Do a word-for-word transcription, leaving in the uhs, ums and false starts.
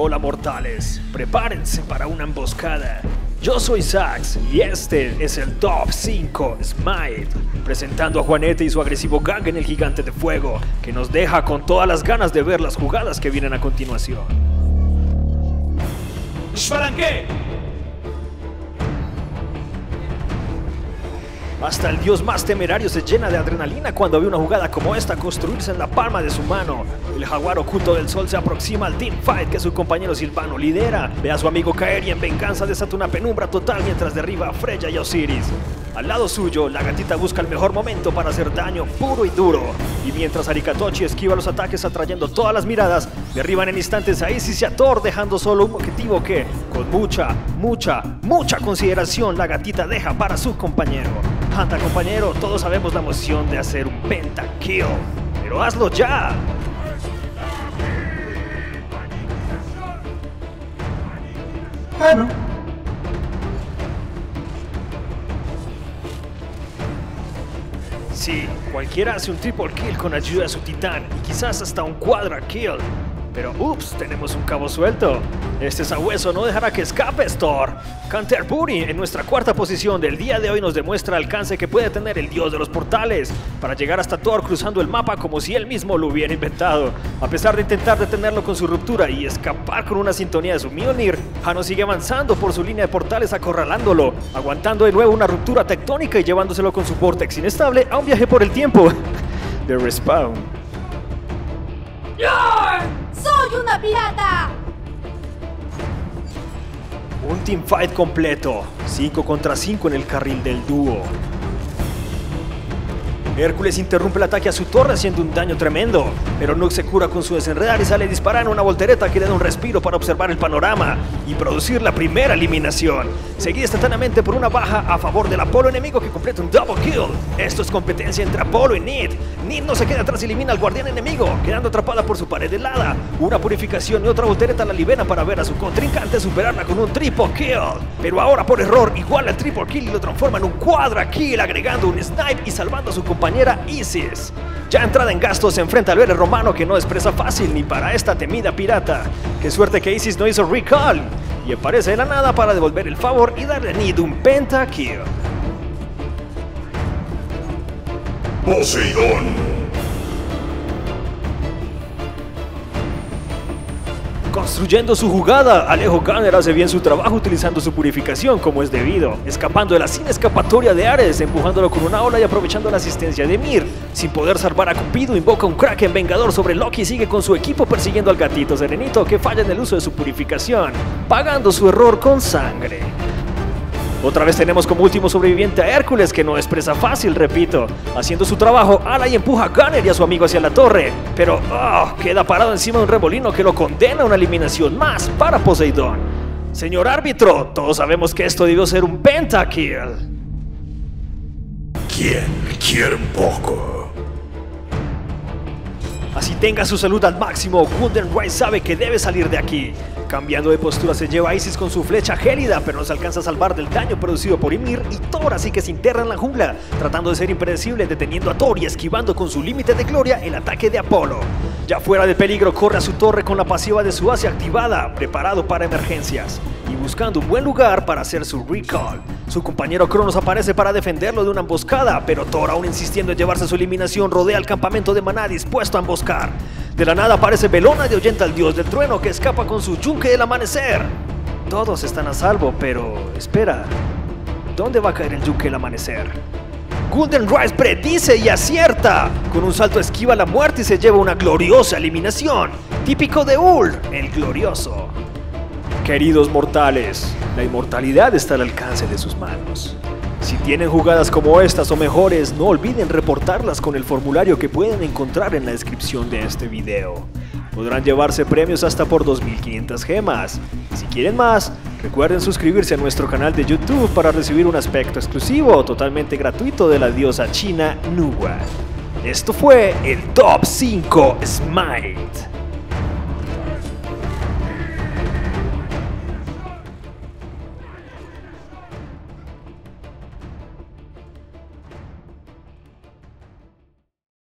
Hola mortales, prepárense para una emboscada. Yo soy Sax y este es el Top cinco Smite, presentando a Juanete y su agresivo gang en el Gigante de Fuego, que nos deja con todas las ganas de ver las jugadas que vienen a continuación. ¡Shbaranqué! Hasta el dios más temerario se llena de adrenalina cuando ve una jugada como esta construirse en la palma de su mano. El jaguar oculto del sol se aproxima al teamfight que su compañero Silvano lidera. Ve a su amigo caer y en venganza desata una penumbra total mientras derriba a Freya y Osiris. Al lado suyo, la gatita busca el mejor momento para hacer daño puro y duro. Y mientras Arikatochi esquiva los ataques atrayendo todas las miradas, derriban en instantes a Isis y a Thor, dejando solo un objetivo que, con mucha, mucha, mucha consideración, la gatita deja para su compañero. Hanta compañero, todos sabemos la emoción de hacer un pentakill, pero hazlo ya. Bueno. Sí, cualquiera hace un triple kill con ayuda de su titán y quizás hasta un quadra kill, pero ups, tenemos un cabo suelto. Este sabueso no dejará que escapes, Thor. Canterbury, en nuestra cuarta posición del día de hoy, nos demuestra el alcance que puede tener el dios de los portales para llegar hasta Thor cruzando el mapa como si él mismo lo hubiera inventado. A pesar de intentar detenerlo con su ruptura y escapar con una sintonía de su Mionir, Hano sigue avanzando por su línea de portales acorralándolo, aguantando de nuevo una ruptura tectónica y llevándoselo con su vortex inestable a un viaje por el tiempo. The Respawn. ¡Lord! ¡Soy una pirata! Un teamfight completo, cinco contra cinco en el carril del dúo. Hércules interrumpe el ataque a su torre haciendo un daño tremendo, pero Nu se cura con su desenredar y sale disparando una voltereta que le da un respiro para observar el panorama y producir la primera eliminación, seguida instantáneamente por una baja a favor del Apolo enemigo que completa un double kill. Esto es competencia entre Apolo y Nid. Nid no se queda atrás y elimina al guardián enemigo, quedando atrapada por su pared helada. Una purificación y otra voltereta la libera para ver a su contrincante superarla con un triple kill, pero ahora por error iguala el triple kill y lo transforma en un quadra kill, agregando un snipe y salvando a su compañero Isis. Ya entrada en gasto se enfrenta al héroe romano que no es presa fácil ni para esta temida pirata. Qué suerte que Isis no hizo recall y aparece de la nada para devolver el favor y darle a Nid un pentakill. Poseidón. Construyendo su jugada, Alejo Ganner hace bien su trabajo utilizando su purificación como es debido, escapando de la sin escapatoria de Ares, empujándolo con una ola y aprovechando la asistencia de Mir. Sin poder salvar a Cupido, invoca un Kraken Vengador sobre Loki y sigue con su equipo persiguiendo al gatito Serenito que falla en el uso de su purificación, pagando su error con sangre. Otra vez tenemos como último sobreviviente a Hércules, que no es presa fácil, repito. Haciendo su trabajo, Alai empuja a Gunner y a su amigo hacia la torre, pero oh, queda parado encima de un remolino que lo condena a una eliminación más para Poseidón. Señor árbitro, todos sabemos que esto debió ser un pentakill. ¿Quién quiere un poco? Así tenga su salud al máximo, Golden Rice sabe que debe salir de aquí. Cambiando de postura se lleva a Isis con su flecha gélida, pero no se alcanza a salvar del daño producido por Ymir y Thor, así que se interna en la jungla, tratando de ser impredecible, deteniendo a Thor y esquivando con su límite de gloria el ataque de Apolo. Ya fuera de peligro, corre a su torre con la pasiva de su Asia activada, preparado para emergencias y buscando un buen lugar para hacer su recall. Su compañero Cronos aparece para defenderlo de una emboscada, pero Thor, aún insistiendo en llevarse su eliminación, rodea el campamento de maná dispuesto a emboscar. De la nada aparece Belona y ahuyenta al dios del trueno que escapa con su yunque del amanecer. Todos están a salvo, pero espera, ¿dónde va a caer el yunque del amanecer? Golden Rice predice y acierta. Con un salto esquiva la muerte y se lleva una gloriosa eliminación, típico de Ul, el glorioso. Queridos mortales, la inmortalidad está al alcance de sus manos. Si tienen jugadas como estas o mejores, no olviden reportarlas con el formulario que pueden encontrar en la descripción de este video. Podrán llevarse premios hasta por dos mil quinientas gemas. Y si quieren más, recuerden suscribirse a nuestro canal de YouTube para recibir un aspecto exclusivo totalmente gratuito de la diosa china Nuwa. Esto fue el Top cinco Smite.